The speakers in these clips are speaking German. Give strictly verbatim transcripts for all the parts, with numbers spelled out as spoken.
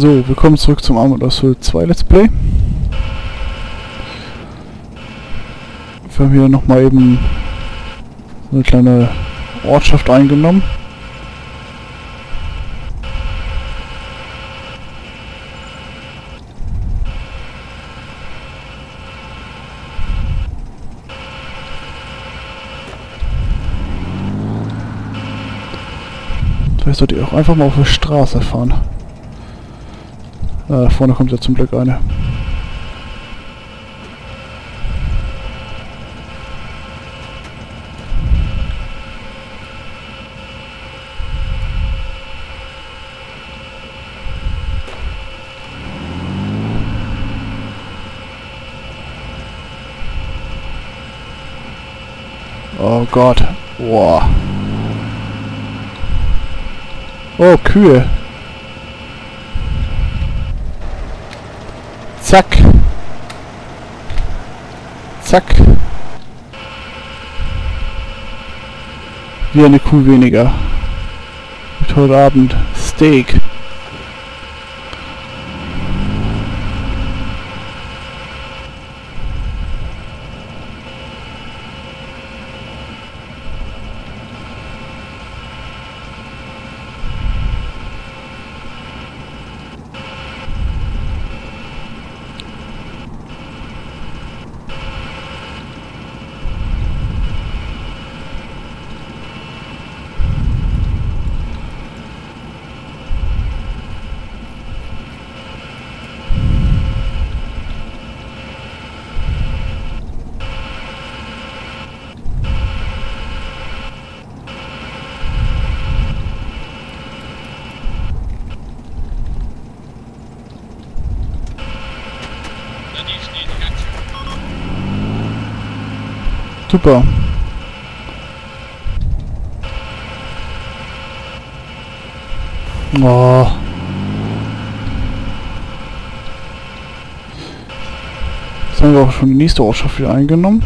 So, willkommen zurück zum Arma zwei Let's Play. Wir haben hier nochmal eben so eine kleine Ortschaft eingenommen. Vielleicht sollte ich auch einfach mal auf die Straße fahren. Da vorne kommt ja zum Glück eine. Oh Gott. Wow. Oh, Kühe. Zack. Zack. Wie eine Kuh weniger. Mit heute Abend Steak. Super. Oh. Jetzt haben wir auch schon die nächste Ortschaft wieder eingenommen.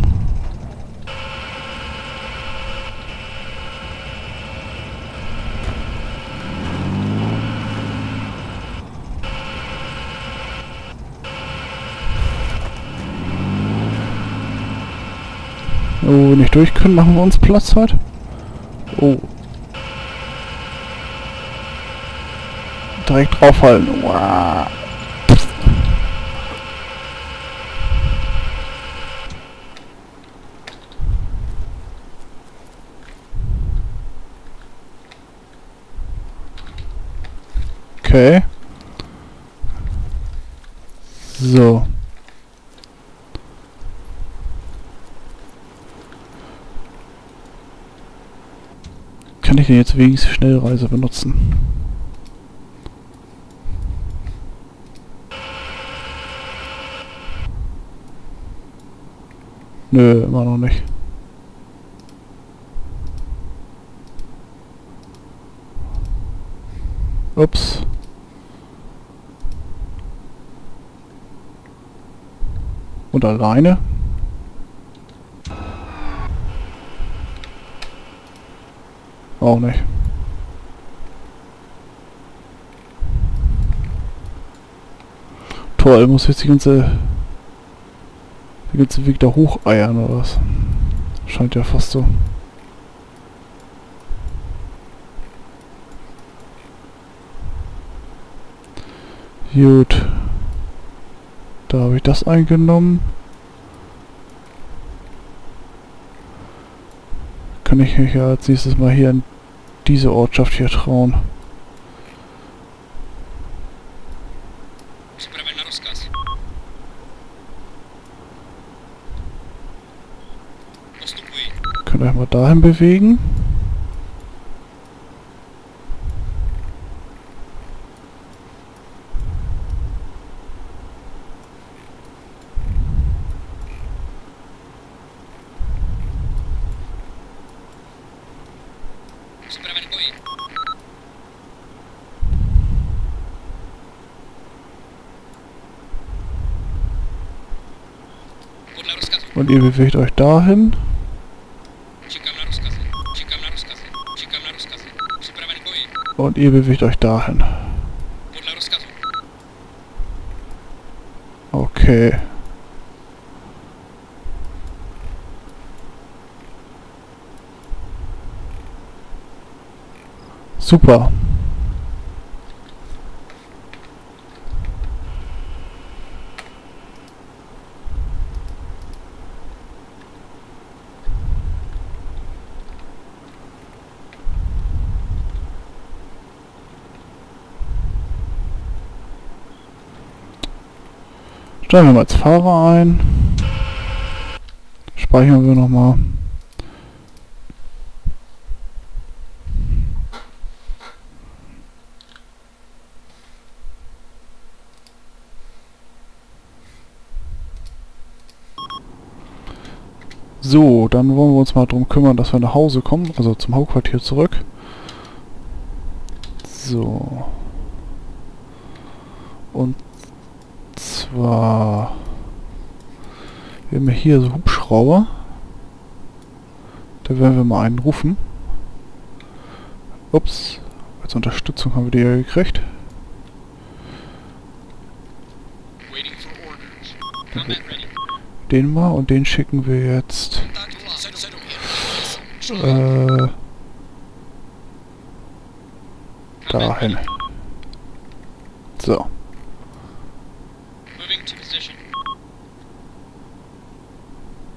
Wo wir nicht durch können, machen wir uns Platz halt. Oh. Direkt draufhalten. Wow. Okay. So. Kann ich denn jetzt wenigstens Schnellreise benutzen? Nö, immer noch nicht. Ups. Und alleine? Auch nicht. Toll, muss jetzt die ganze... die ganze Weg da hocheiern oder was? Scheint ja fast so. Gut. Da habe ich das eingenommen. Kann ich mich ja als nächstes mal hier in diese Ortschaft hier trauen. Könnt ihr euch mal dahin bewegen? Und ihr bewegt euch dahin. Und ihr bewegt euch dahin. Okay. Super. Stellen wir mal als Fahrer ein. Speichern wir nochmal. So, dann wollen wir uns mal darum kümmern, dass wir nach Hause kommen, also zum Hauptquartier zurück. So. Und zwar wir haben hier so Hubschrauber. Da werden wir mal einen rufen. Ups, als Unterstützung haben wir die ja gekriegt. Den mal und den schicken wir jetzt äh, dahin. So.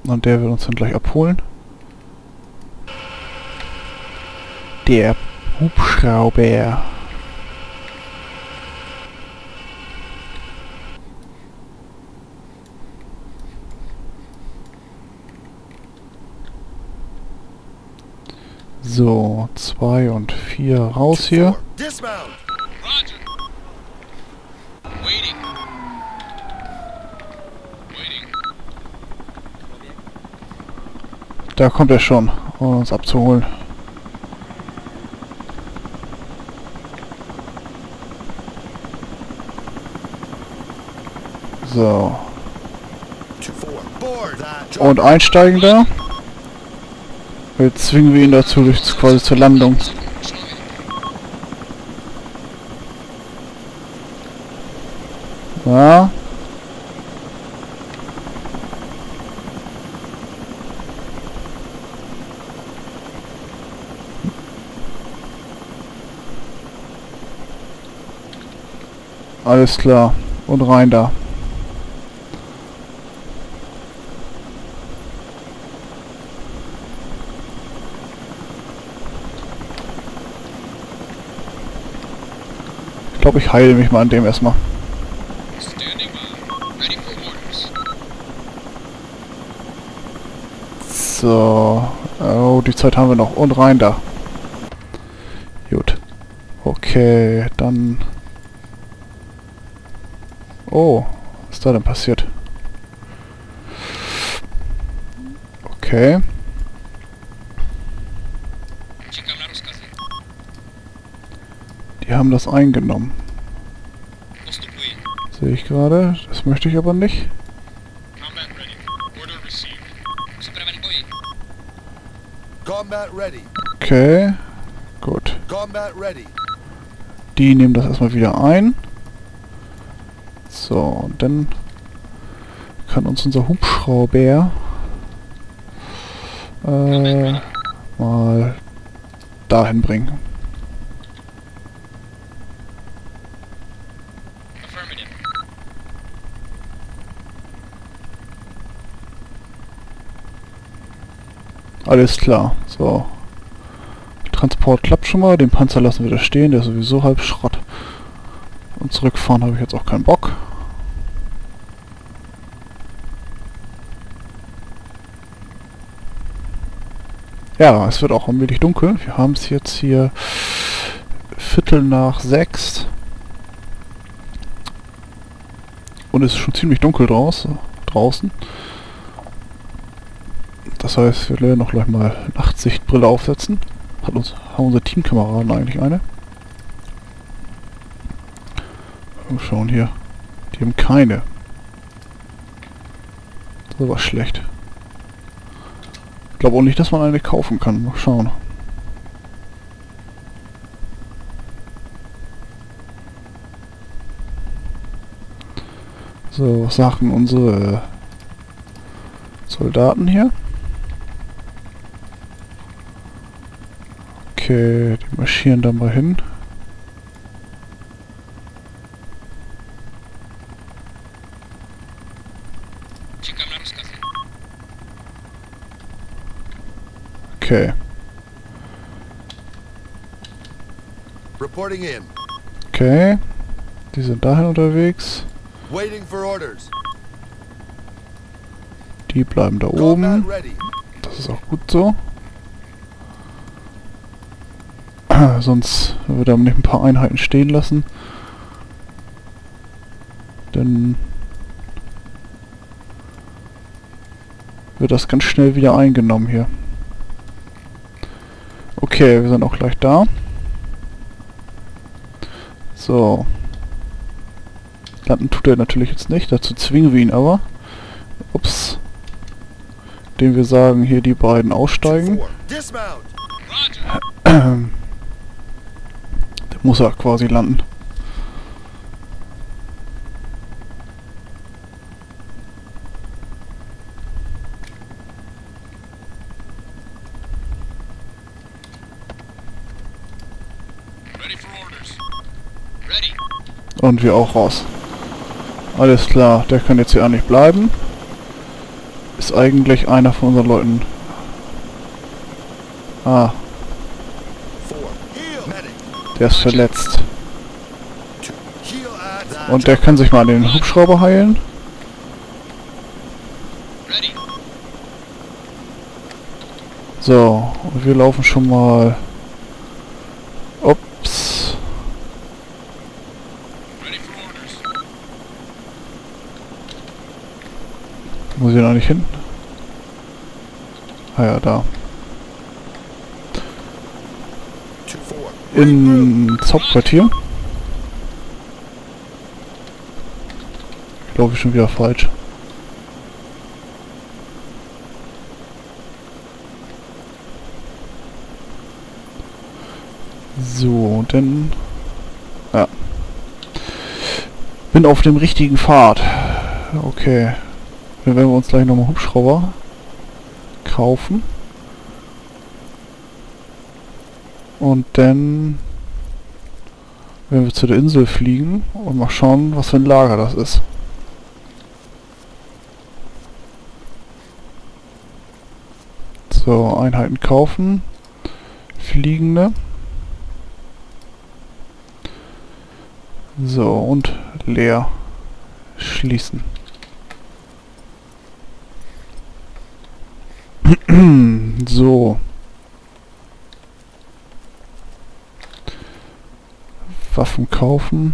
Und der wird uns dann gleich abholen. Der Hubschrauber. So, zwei und vier raus hier. Da kommt er schon, um uns abzuholen. So. Und einsteigen da. Jetzt zwingen wir ihn dazu, quasi zur Landung. Ja. Alles klar. Und rein da. Ich glaube, ich heile mich mal an dem erstmal. So. Oh, die Zeit haben wir noch. Und rein da. Gut. Okay, dann... Oh, was ist da denn passiert? Okay. Die haben das eingenommen. Sehe ich gerade. Das möchte ich aber nicht. Okay, gut. Die nehmen das erstmal wieder ein. So, und dann kann uns unser Hubschrauber äh, mal dahin bringen. Alles klar, so. Transport klappt schon mal, den Panzer lassen wir da stehen, der ist sowieso halb Schrott. Und zurückfahren habe ich jetzt auch keinen Bock. Ja, es wird auch allmählich dunkel. Wir haben es jetzt hier Viertel nach sechs. Und es ist schon ziemlich dunkel draußen. draußen. Das heißt, wir werden noch gleich mal Nachtsichtbrille aufsetzen. Hat uns, haben unsere Teamkameraden eigentlich eine? Mal schauen hier. Die haben keine. Das war schlecht. Ich glaube auch nicht, dass man eine kaufen kann. Mal schauen. So, was machen unsere Soldaten hier? Okay, die marschieren da mal hin. Okay. Reporting in. Okay. Die sind dahin unterwegs. Waiting for orders. Die bleiben da oben. Das ist auch gut so. Sonst würde man nicht ein paar Einheiten stehen lassen. Dann wird das ganz schnell wieder eingenommen hier. Okay, wir sind auch gleich da. So. Landen tut er natürlich jetzt nicht, dazu zwingen wir ihn aber. Ups. Dem wir sagen, hier die beiden aussteigen. Der muss er quasi landen. Und wir auch raus. Alles klar, der kann jetzt hier auch nicht bleiben. Ist eigentlich einer von unseren Leuten. Ah. Der ist verletzt. Und der kann sich mal an den Hubschrauber heilen. So, und wir laufen schon mal... Muss ich noch nicht hin? Ah ja, da. Ins Hauptquartier. Ich laufe schon wieder falsch. So, dann... Ja. Bin auf dem richtigen Pfad. Okay. Dann werden wir uns gleich nochmal Hubschrauber kaufen. Und dann werden wir zu der Insel fliegen und mal schauen, was für ein Lager das ist. So, Einheiten kaufen. Fliegende. So, und leer schließen. So. Waffen kaufen.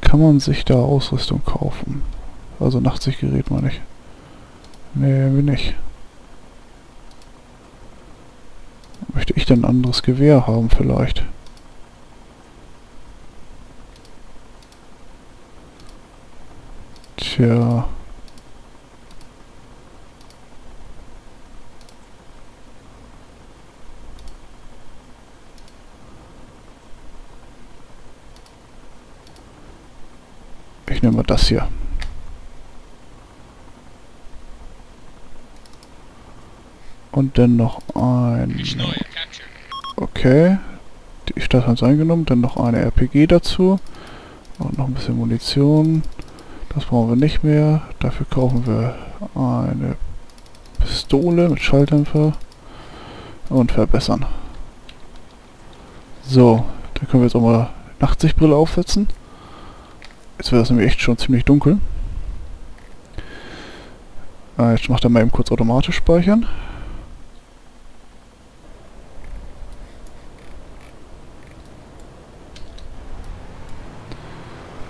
Kann man sich da Ausrüstung kaufen? Also Nachtsichtgerät meine ich. Nee, will nicht. Möchte ich denn ein anderes Gewehr haben vielleicht? Tja. Nehmen wir das hier. Und dann noch ein... Okay. Die Stadt hat es eingenommen. Dann noch eine R P G dazu. Und noch ein bisschen Munition. Das brauchen wir nicht mehr. Dafür kaufen wir eine Pistole mit Schalldämpfer. Und verbessern. So. Dann können wir jetzt auch mal Nachtsichtbrille aufsetzen. Jetzt wird das nämlich echt schon ziemlich dunkel. Ah, jetzt macht er mal eben kurz automatisch speichern.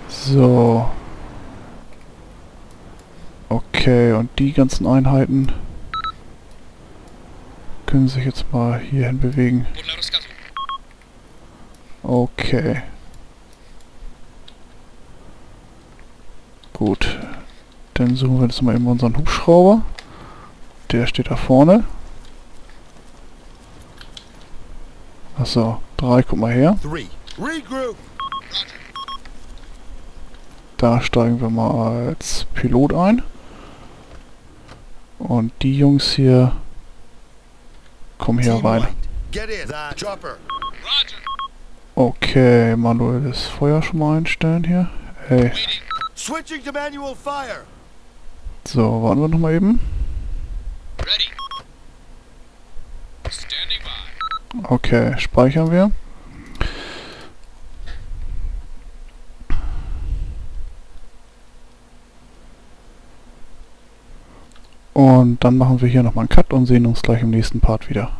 So. Okay, und die ganzen Einheiten können sich jetzt mal hierhin bewegen. Okay. Gut, dann suchen wir jetzt mal eben unseren Hubschrauber. Der steht da vorne. Achso, drei, guck mal her. Da steigen wir mal als Pilot ein. Und die Jungs hier kommen hier rein. Okay, manuell das Feuer schon mal einstellen hier. Hey. So, warten wir noch mal eben. Okay, speichern wir. Und dann machen wir hier nochmal einen Cut und sehen uns gleich im nächsten Part wieder.